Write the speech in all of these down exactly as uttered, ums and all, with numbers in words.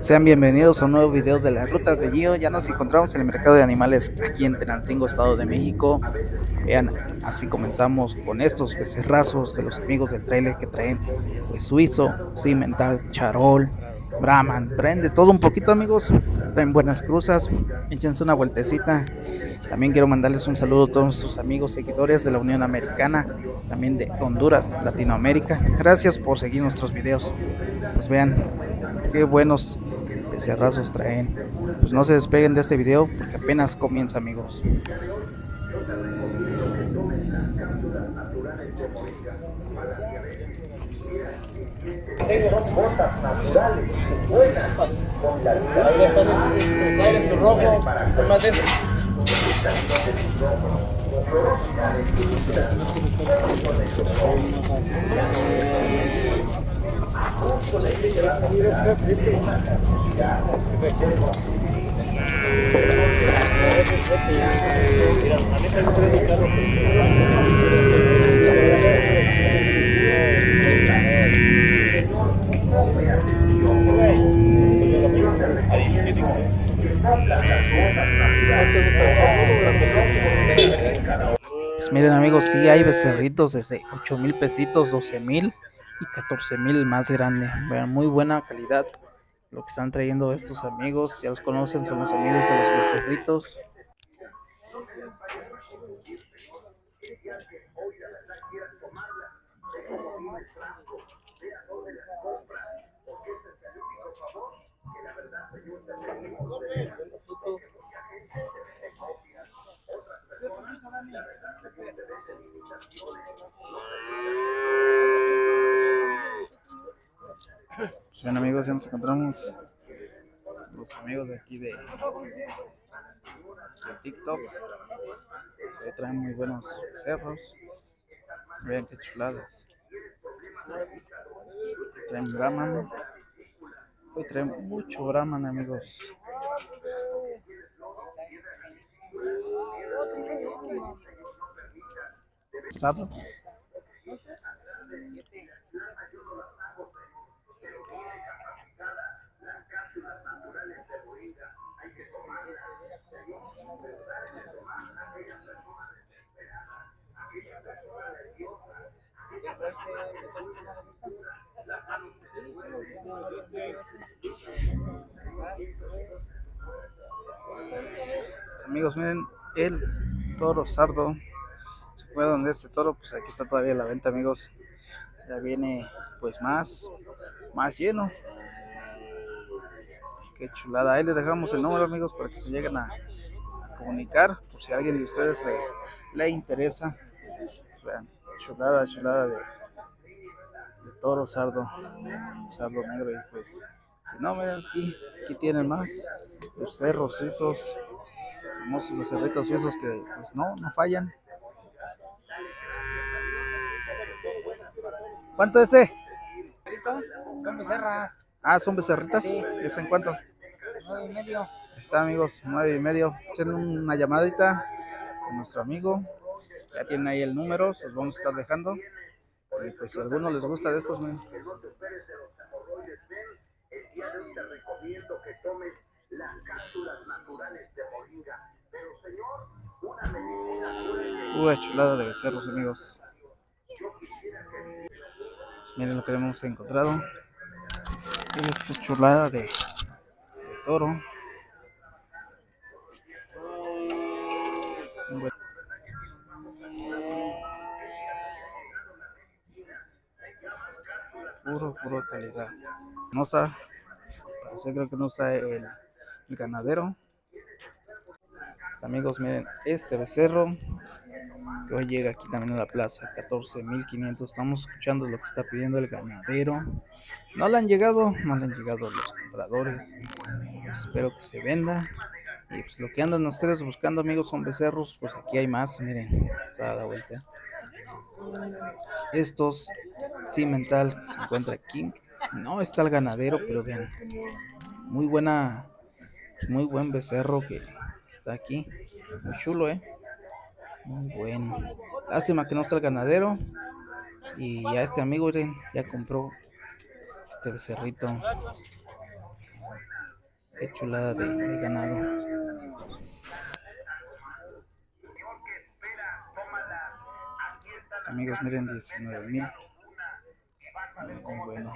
Sean bienvenidos a un nuevo video de las rutas de Gio. Ya nos encontramos en el mercado de animales aquí en Tenancingo, Estado de México. Vean, así comenzamos con estos becerrazos de los amigos del trailer que traen pues, Suizo, Cimental, Charol, Brahman. Traen de todo un poquito, amigos. Traen buenas cruzas. Échense una vueltecita. También quiero mandarles un saludo a todos nuestros amigos seguidores de la Unión Americana, también de Honduras, Latinoamérica. Gracias por seguir nuestros videos. Pues vean qué buenos becerrazos traen. Pues no se despeguen de este video porque apenas comienza, amigos. Botas naturales, buenas, con la Pues miren, amigos, sí hay becerritos desde ocho mil pesitos, doce mil y catorce mil más grande. Vean, muy buena calidad lo que están trayendo estos amigos. Ya los conocen, son los amigos de los becerritos. Pues bien, amigos, ya nos encontramos los amigos de aquí de, de TikTok. Pues ahí traen muy buenos cerros. Vean qué chuladas. Aquí traen Brahman. Hoy traen mucho Brahman, amigos. ¿Sabe? Amigos, miren el toro sardo. ¿Se acuerdan de este toro? Pues aquí está todavía a la venta, amigos. Ya viene pues más más lleno. Qué chulada. Ahí les dejamos el número, amigos, para que se lleguen a, a comunicar por si a alguien de ustedes le, le interesa. Vean, chulada, chulada de, de toro sardo, sardo negro. Y pues si no, miren, aquí, aquí tienen más los cerros suizos, famosos los cerritos suizos que pues no, no fallan. ¿Cuánto es ese? Son becerras. Ah, son becerritas. Sí. ¿Es en cuánto? Nueve y medio. Está, amigos, nueve y medio. Echen una llamadita con nuestro amigo. Ya tienen ahí el número, se los vamos a estar dejando. Y pues si a alguno les gusta de estos, miren. El día de hoy te recomiendo que tomes las cápsulas naturales de Moringa. Pero, señor, una medicina. Uy, chulada de becerros, amigos. Miren lo que hemos encontrado. Esta chulada de, de toro. Puro, puro calidad. No está. Yo creo que no está el, el ganadero. Pues, amigos, miren este becerro que hoy llega aquí también a la plaza, catorce mil quinientos. Estamos escuchando lo que está pidiendo el ganadero. No le han llegado, no le han llegado los compradores. Pues espero que se venda. Y pues lo que andan ustedes buscando, amigos, son becerros. Pues aquí hay más, miren, se da la vuelta. Estos Cimental que se encuentra aquí. No está el ganadero, pero vean, muy buena, muy buen becerro que está aquí. Muy chulo, eh. Muy bueno. Lástima que no está el ganadero. Y ya este amigo, miren, ya compró este becerrito. Qué chulada de, de ganado. Estos amigos miden diecinueve mil. Muy bueno.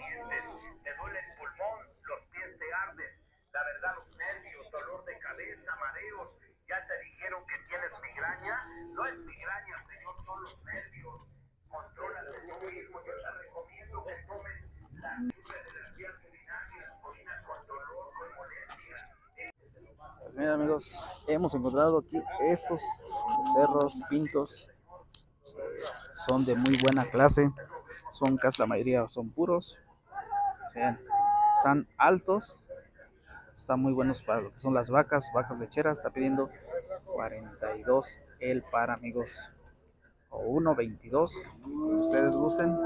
No es migraña, señor, son los nervios. Contrólate tú mismo. Yo te recomiendo que tomes la fibra de las vías urinarias, orina con dolor, con molestia. Pues bien, amigos, hemos encontrado aquí estos cerros pintos. Son de muy buena clase. Son casi la mayoría, son puros. Bien, están altos. Están muy buenos para lo que son las vacas, vacas lecheras. Está pidiendo cuarenta y dos el par, amigos, o uno veintidós, como ustedes gusten.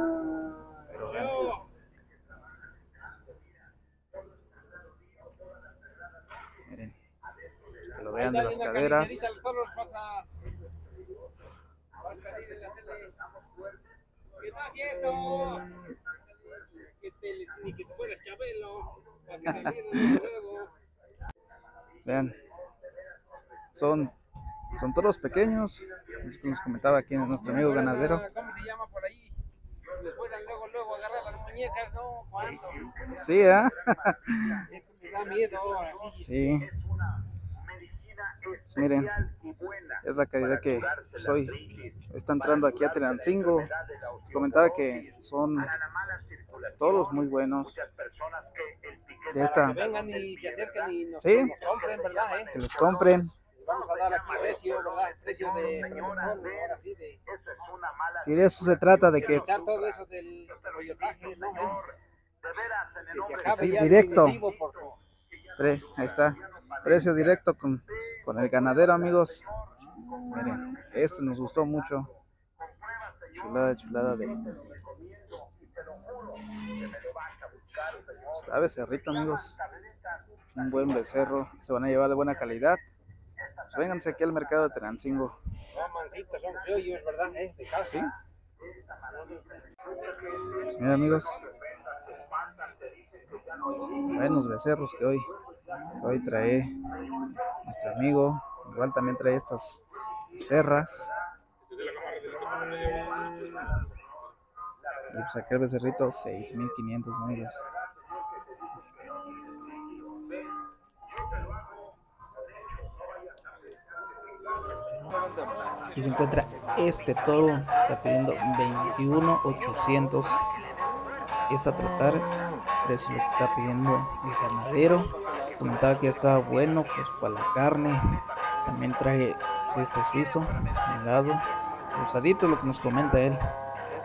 Pero vean, miren, que lo vean de las caderas. Vean, son Son toros pequeños, es como nos comentaba aquí nuestro amigo ganadero. ¿Cómo se llama por ahí? Les fueran luego, luego agarrar las muñecas, ¿no? ¿Cuánto? Sí, ¿ah? ¿eh? Esto me da miedo. Sí. Pues miren, es la calidad que soy. Está entrando aquí a Tenancingo. Les comentaba que son toros muy buenos. De esta. Que vengan y se acerquen y nos compren, ¿verdad? Que los compren. Vamos a dar aquí precio, ¿verdad? El precio de Brahman, ahora sí, de... Si de eso se trata, de que... todo eso del coyotaje, ¿no? Sí, directo. Pre, ahí está. Precio directo con, con el ganadero, amigos. Miren, este nos gustó mucho. Chulada, chulada de... Está becerrito, amigos. Un buen becerro. Se van a llevar de buena calidad. Pues vénganse aquí al mercado de Tenancingo. Son mancitos, son criollos, ¿verdad? ¿Eh? De casa. Sí. Pues mira, amigos. Buenos becerros que hoy, que hoy trae nuestro amigo. Igual también trae estas cerras. Y pues aquí el becerrito, seis mil quinientos, amigos. Aquí se encuentra este toro, está pidiendo veintiún mil ochocientos. Es a tratar, precio lo que está pidiendo el ganadero. Comentaba que estaba bueno, pues para la carne. También trae este suizo, un lado rosadito, lo que nos comenta él.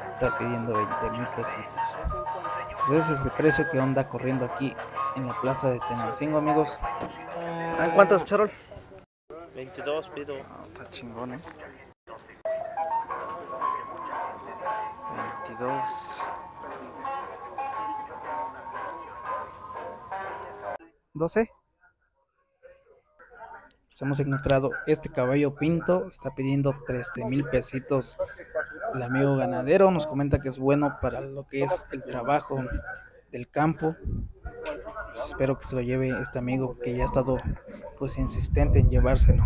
Está pidiendo veinte mil pesitos. Pues ese es el precio que anda corriendo aquí en la plaza de Tenancingo, amigos. ¿En cuánto es, Charol? veintidós pido. Oh, está chingón, eh. veintidós. doce. Pues hemos encontrado este caballo pinto. Está pidiendo trece mil pesitos. El amigo ganadero nos comenta que es bueno para lo que es el trabajo del campo. Pues espero que se lo lleve este amigo que ya ha estado, pues, insistente en llevárselo.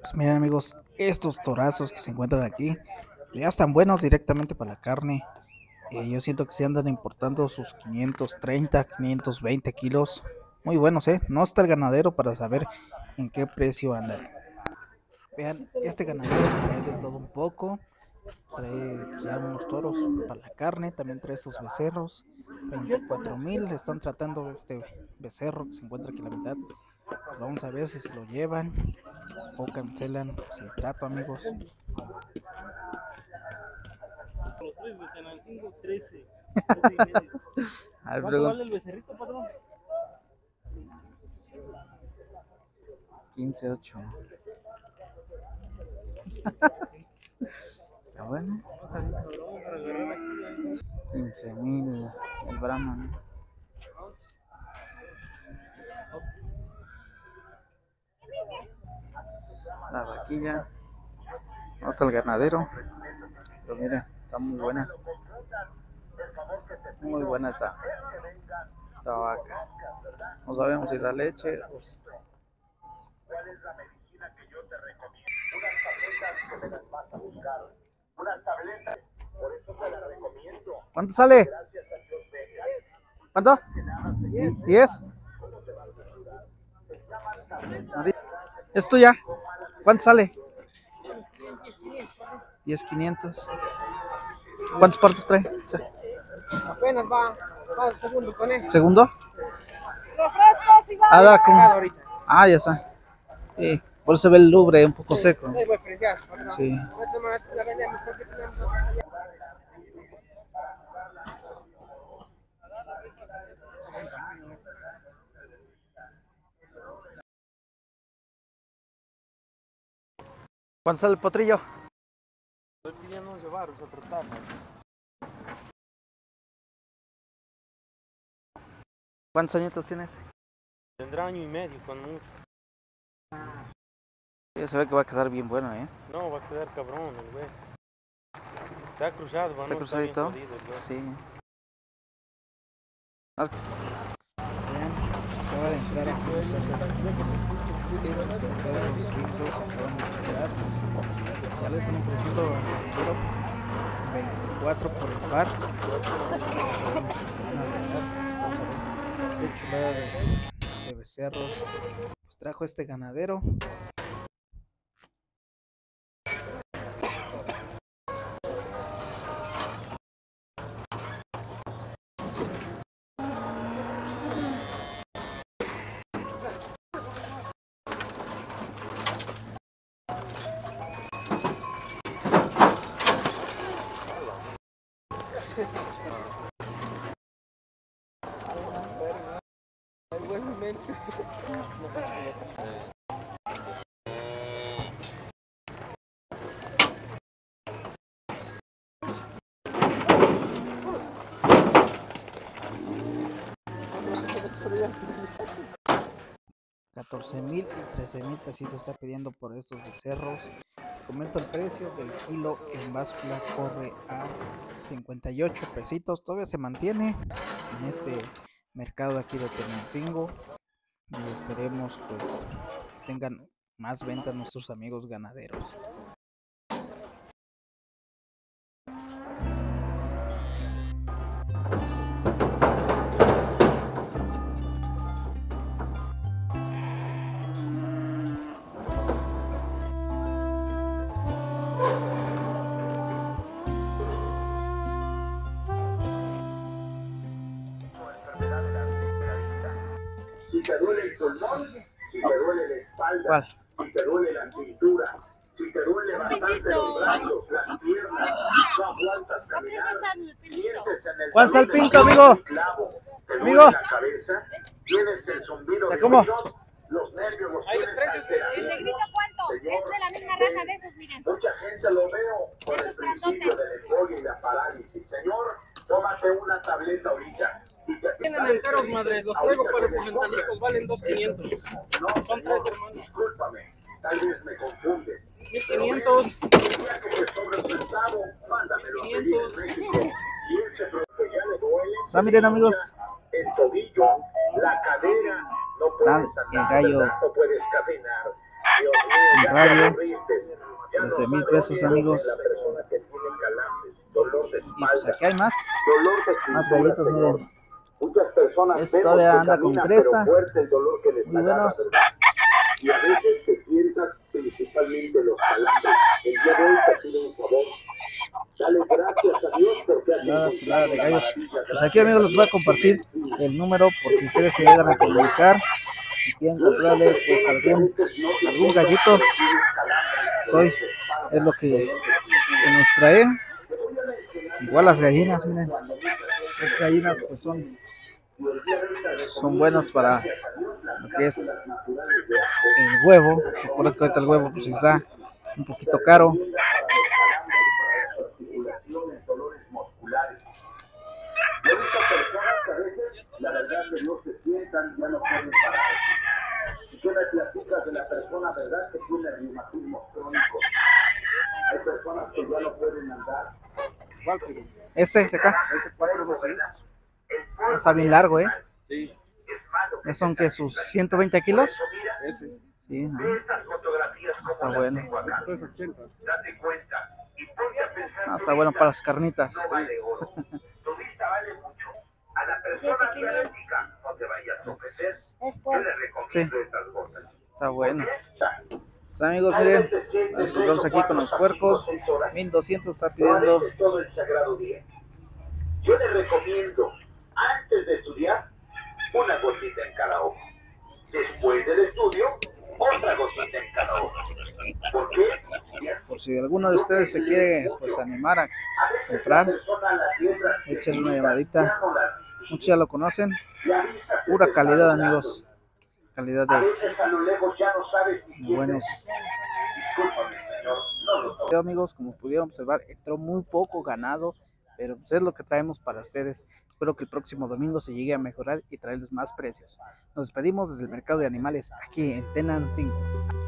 Pues miren, amigos, estos torazos que se encuentran aquí ya están buenos directamente para la carne. Eh, yo siento que se andan importando sus quinientos treinta, quinientos veinte kilos. Muy buenos, eh. No está el ganadero para saber en qué precio andan. Vean, este ganadero trae de todo un poco. Trae ya unos toros para la carne, también trae estos becerros. Veinticuatro mil están tratando este becerro que se encuentra aquí en la mitad. Pues vamos a ver si se lo llevan o cancelan, pues, el trato, amigos. Los tres de Tenancingo, trece. ¿Cuánto vale el becerrito, patrón? quince ocho. Está bueno. quince mil el Brahman. La vaquilla. Vamos al ganadero. Pero mira, está muy buena. muy buena esta, esta vaca. No sabemos si da leche o si... ¿Cuál es la medicina que yo te recomiendo? Unas tabletas que se las vas a buscar. Unas tabletas, por eso te las recomiendo. ¿Cuánto sale? Gracias a Dios de... ¿Cuánto? ¿Diez? ¿Esto ya? ¿Cuánto sale? diez mil quinientos. ¿Cuántos partos trae? Apenas va, va el segundo con esto. ¿Segundo? Refrescos igual. Ah, da, como... ah, ya está. Sí. Por eso se ve el lubre un poco sí, seco. Es muy preciado, ¿verdad? Sí. ¿Cuánto sale el potrillo? Estoy pidiendo unos llevaros a tratar. ¿Cuántos añitos tiene este? Tendrá año y medio con mucho. Sí, se ve que va a quedar bien bueno, ¿eh? No, va a quedar cabrón, el güey. Está cruzado, ¿no? Está cruzadito. Sí. Más... acaba de entrar a juego esos pescados suizos, acaban de entrar, ya le están ofreciendo veinticuatro por el par. Qué chulada de, de becerros. Pues trajo este ganadero. catorce mil y trece mil pesitos está pidiendo por estos becerros. Les comento el precio del kilo en báscula, corre a cincuenta y ocho pesitos. Todavía se mantiene en este mercado de aquí de Tenancingo. Y esperemos pues que tengan más ventas nuestros amigos ganaderos. Si te duele el pulmón, si te duele la espalda, ¿cuál? Si te duele la cintura, si te duele bastante los brazos, las piernas, no aguantas caminar, sientes en el ¿cuál es el pinto, amigo? Clavo, te duele amigo la cabeza, tienes el zumbido de cómo los, los nervios, los tienes alterados. El negrito cuánto, es de la misma raza de esos, miren. Mucha gente lo veo por el principio del embolio y la parálisis. Señor, tómate una tableta ahorita. Tienen en caros, madre, los traigo para cincuenta mil, valen dos mil quinientos. No, son tres hermanos. Discúlpame, tal vez me confundes. mil quinientos. Ya que te sobreprestado, mándamelo a pedir en México. Y este producto ya le duele. O sea, miren, amigos, el tobillo, la cadera, no puedes andar, no puedes caminar. Dios mío, ya te aburristes. Ya no sabes pesos, amigos. La persona que tiene calambres, dolor de espalda. Y pues aquí hay más. Dolor de espalda. Más galletos, miren. Muchas personas esto vemos todavía anda con cresta, fuerte el dolor que les muy buenos. Y a veces te sientas principalmente los calambres. El día de hoy te ha sido un favor. Dale gracias a Dios porque has encontrado la maravilla. Pues aquí, amigos, les voy a compartir el número por si ustedes se llegan a comunicar y quieren comprarle pues algún, algún gallito. Hoy es lo que, que nos trae. Igual las gallinas, miren. Las gallinas pues son, son buenas para lo que es el huevo. Recuerden que ahorita el huevo pues está un poquito caro. ¿Cuál? Este de acá. Ese cuatro rosaditos. Está bien largo, ¿eh? Sí. ¿Son que sus ciento veinte kilos? Ese. Sí, no. Está bueno. No, está bueno para las carnitas. Tu vista vale mucho. A la persona práctica no te vayas a ofrecer. Yo le recomiendo estas gotas. Está bueno. Pues amigos, miren, nos encontramos aquí con los puercos. mil doscientos está pidiendo. Todo el sagrado día. Yo le recomiendo, antes de estudiar, una gotita en cada ojo. Después del estudio, otra gotita en cada ojo. ¿Por qué? Por si alguno de ustedes se quiere, pues, animar a comprar, échenle una llamadita. Muchos ya lo conocen. Pura calidad, amigos. Calidad de... A veces a lo lejos ya no sabes ni quién. Buenos. Discúlpame, señor. No lo tomo. Amigos, como pudieron observar, entró muy poco ganado, pero pues es lo que traemos para ustedes. Espero que el próximo domingo se llegue a mejorar y traerles más precios. Nos despedimos desde el mercado de animales aquí en Tenancingo.